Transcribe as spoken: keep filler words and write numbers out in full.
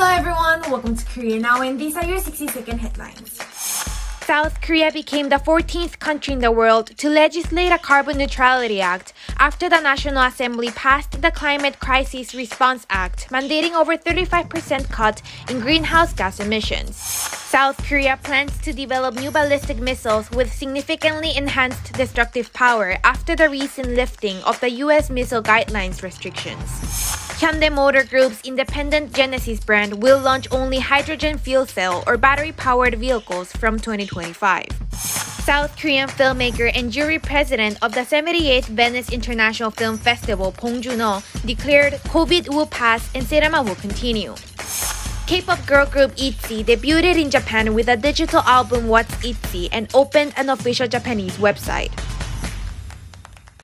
Hello everyone, welcome to Korea Now, and these are your sixty second headlines. South Korea became the fourteenth country in the world to legislate a carbon neutrality act after the National Assembly passed the Climate Crisis Response Act, mandating over thirty-five percent cut in greenhouse gas emissions. South Korea plans to develop new ballistic missiles with significantly enhanced destructive power after the recent lifting of the U S missile guidelines restrictions. Hyundai Motor Group's independent Genesis brand will launch only hydrogen fuel cell or battery-powered vehicles from twenty twenty-five. South Korean filmmaker and jury president of the seventy-eighth Venice International Film Festival, Bong Joon-ho, declared COVID will pass and cinema will continue. K-pop girl group ITZY debuted in Japan with a digital album What's ITZY and opened an official Japanese website.